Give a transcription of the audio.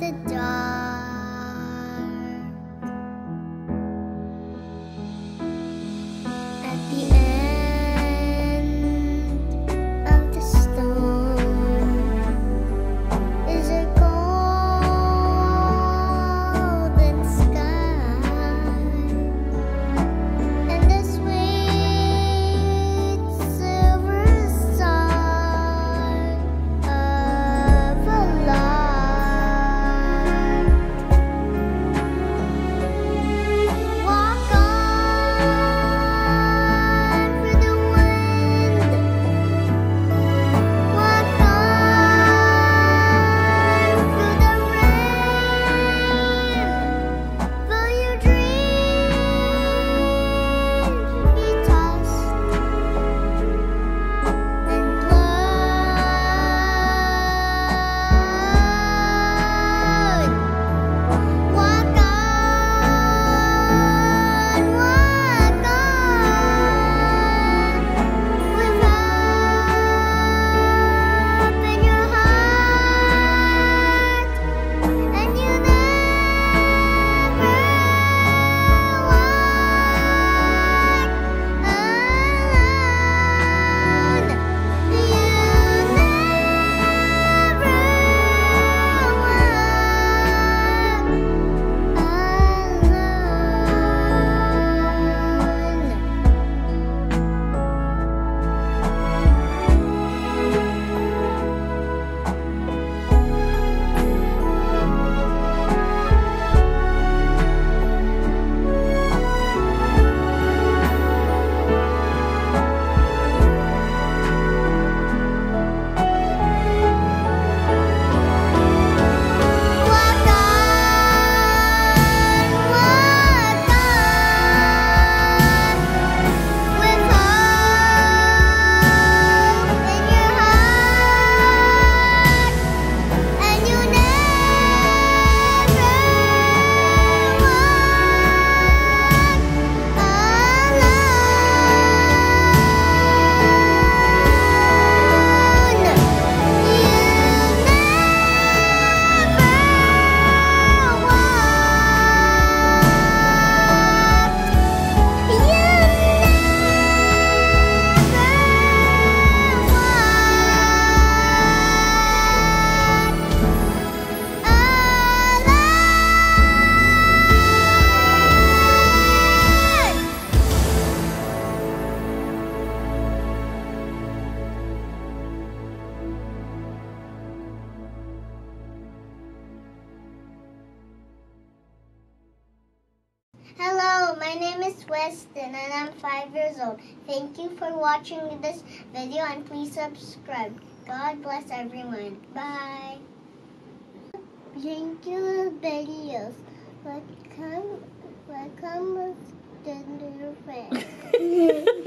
the dark. At the end of the storm is a golden sky and a sweet silver star of love. Hello, my name is Westin and I'm 5 years old. Thank you for watching this video and please subscribe. God bless everyone. Bye. Regular videos. Welcome to the new friends.